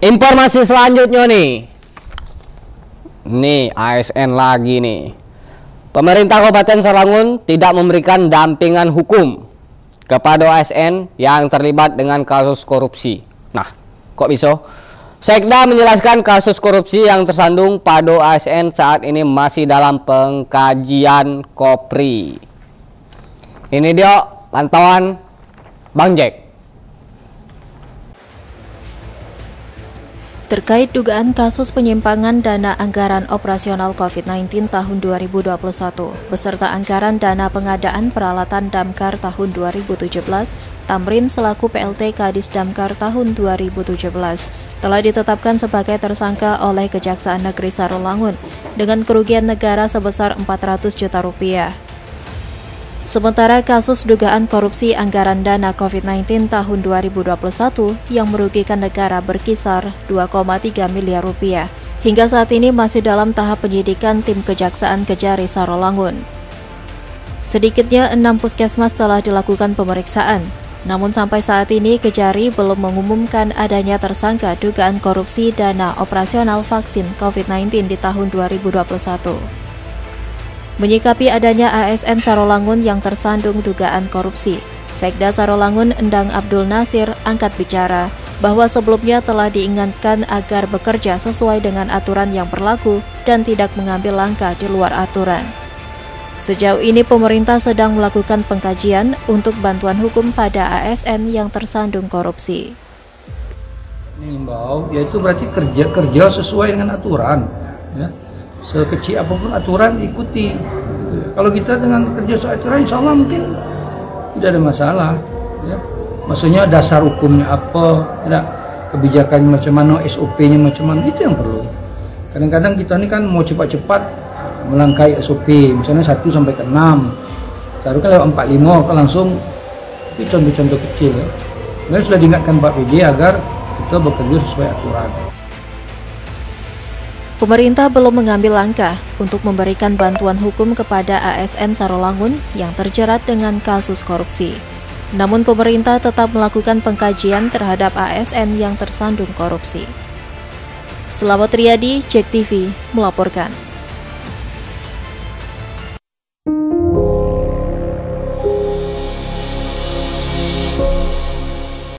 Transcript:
Informasi selanjutnya nih. Nih ASN lagi nih. Pemerintah Kabupaten Serangun tidak memberikan dampingan hukum kepada ASN yang terlibat dengan kasus korupsi. Nah, kok bisa? Sekda menjelaskan kasus korupsi yang tersandung pada ASN saat ini masih dalam pengkajian KOPRI. Ini dia pantauan Bang Jack. Terkait dugaan kasus penyimpangan dana anggaran operasional COVID-19 tahun 2021 beserta anggaran dana pengadaan peralatan damkar tahun 2017, Tamrin selaku PLT Kadis Damkar tahun 2017 telah ditetapkan sebagai tersangka oleh Kejaksaan Negeri Sarolangun dengan kerugian negara sebesar 400 juta rupiah. Sementara kasus dugaan korupsi anggaran dana COVID-19 tahun 2021 yang merugikan negara berkisar 2,3 miliar rupiah hingga saat ini masih dalam tahap penyidikan tim Kejaksaan Negeri Sarolangun. Sedikitnya 6 puskesmas telah dilakukan pemeriksaan, namun sampai saat ini Kejari belum mengumumkan adanya tersangka dugaan korupsi dana operasional vaksin COVID-19 di tahun 2021. Menyikapi adanya ASN Sarolangun yang tersandung dugaan korupsi, Sekda Sarolangun Endang Abdul Nasir angkat bicara bahwa sebelumnya telah diingatkan agar bekerja sesuai dengan aturan yang berlaku dan tidak mengambil langkah di luar aturan. Sejauh ini pemerintah sedang melakukan pengkajian untuk bantuan hukum pada ASN yang tersandung korupsi. Mengimbau, yaitu berarti kerja sesuai dengan aturan, ya. Sekecil apapun aturan ikuti. Kalau kita dengan kerja soal aturan, insya Allah mungkin tidak ada masalah. Ya. Maksudnya dasar hukumnya apa, tidak kebijakannya macam mana, SOP-nya macam mana, itu yang perlu. Kadang-kadang kita ini kan mau cepat-cepat melangkai SOP, misalnya 1 sampai ke 6, taruhkan lewat 45, kan langsung itu contoh-contoh kecil. Ya. Dan sudah diingatkan Pak PJ agar kita bekerja sesuai aturan. Pemerintah belum mengambil langkah untuk memberikan bantuan hukum kepada ASN Sarolangun yang terjerat dengan kasus korupsi. Namun pemerintah tetap melakukan pengkajian terhadap ASN yang tersandung korupsi. Selawati Riadi, Jek TV melaporkan.